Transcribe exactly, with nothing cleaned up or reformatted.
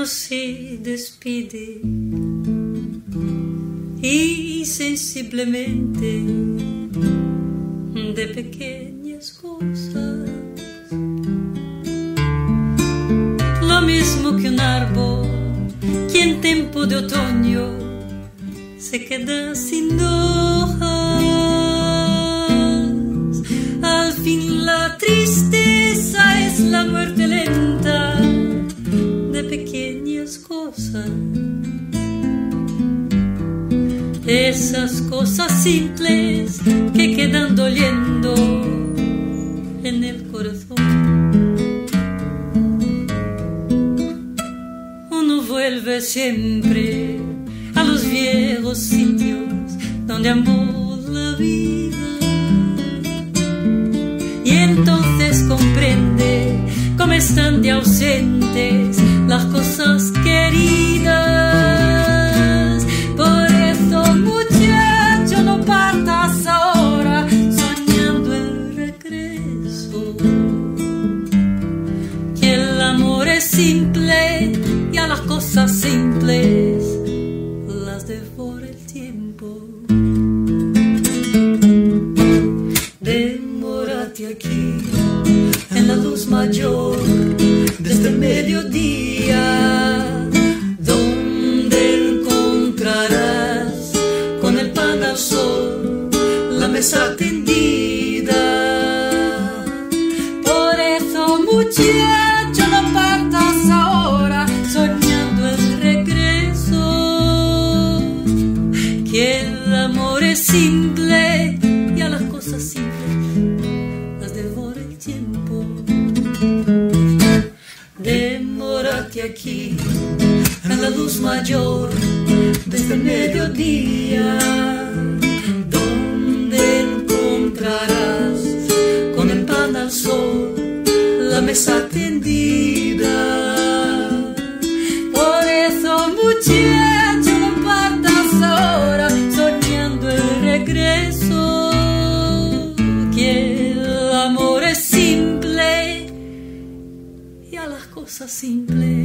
no se despide y sensiblemente de pequeñas cosas, lo mismo que un árbol que en tiempo de otoño se queda sin hojas. Al fin la tristeza es la muerte lenta de pequeñas cosas, esas cosas simples que quedan doliendo en el corazón. Uno vuelve siempre a los viejos sitios donde amó la vida, y entonces comprende cómo están de ausentes las cosas queridas. Por eso, muchacho, no partas ahora soñando el regreso, que el amor es simple y a las cosas simples las devora el tiempo. Demórate aquí en la luz mayor de este mediodía, donde encontrarás con el pan al sol la mesa tendida. Por eso, muchacho, no partas ahora soñando el regreso, que el amor es simple y a las cosas simples las devora el tiempo. Demórate aquí en la luz mayor desde el mediodía, donde encontrarás con el pan al sol la mesa tendida. Por eso, muchacho, no partas ahora soñando el regreso, que el amor es simple y a las cosas simples